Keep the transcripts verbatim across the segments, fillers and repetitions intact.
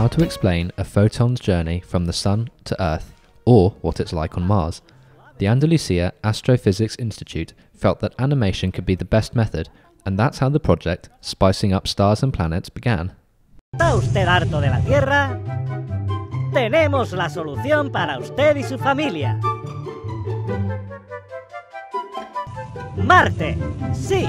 how to explain a photon's journey from the Sun to Earth, or what it's like on Mars. The Andalusian Astrophysics Institute felt that animation could be the best method, and that's how the project Spicing Up Stars and Planets began. ¿Está usted harto de la Tierra? Tenemos la solución para usted y su familia. Marte. Sí,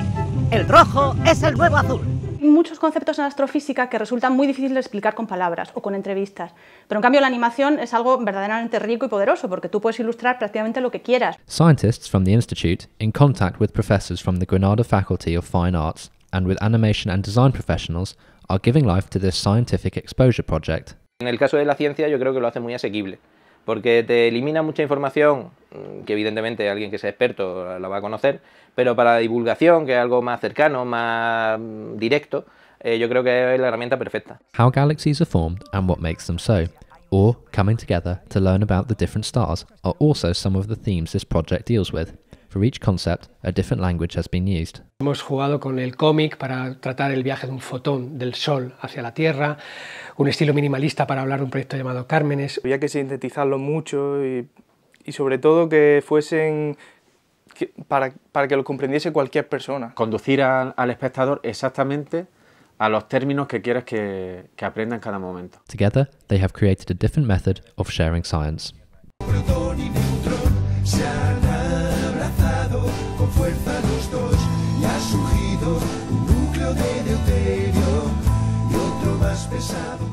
el rojo es el nuevo azul. Hay muchos conceptos en astrofísica que resultan muy difíciles de explicar con palabras o con entrevistas, pero en cambio la animación es algo verdaderamente rico y poderoso porque tú puedes ilustrar prácticamente lo que quieras. Scientists from the Institute, in contact with professors from the Granada Faculty of Fine Arts and with animation and design professionals, are giving life to this scientific exposure project. En el caso de la ciencia yo creo que lo hace muy asequible, porque te elimina mucha información que evidentemente alguien que sea experto la va a conocer, pero para la divulgación, que es algo más cercano, más directo, eh, yo creo que es la herramienta perfecta. How galaxies are formed and what makes them so, or coming together to learn about the different stars, are also some of the themes this project deals with. For each concept, a different language has been used. Hemos jugado con el cómic para tratar el viaje de un fotón del Sol hacia la Tierra, un estilo minimalista para hablar de un proyecto llamado Cármenes. Había que sintetizarlo mucho y, y sobre todo que fuesen que, para, para que lo comprendiese cualquier persona. Conducir al, al espectador exactamente a los términos que quieres que, que aprenda en cada momento. Together, they have created a different method of sharing science. Con fuerza los dos y ha surgido un núcleo de deuterio y otro más pesado.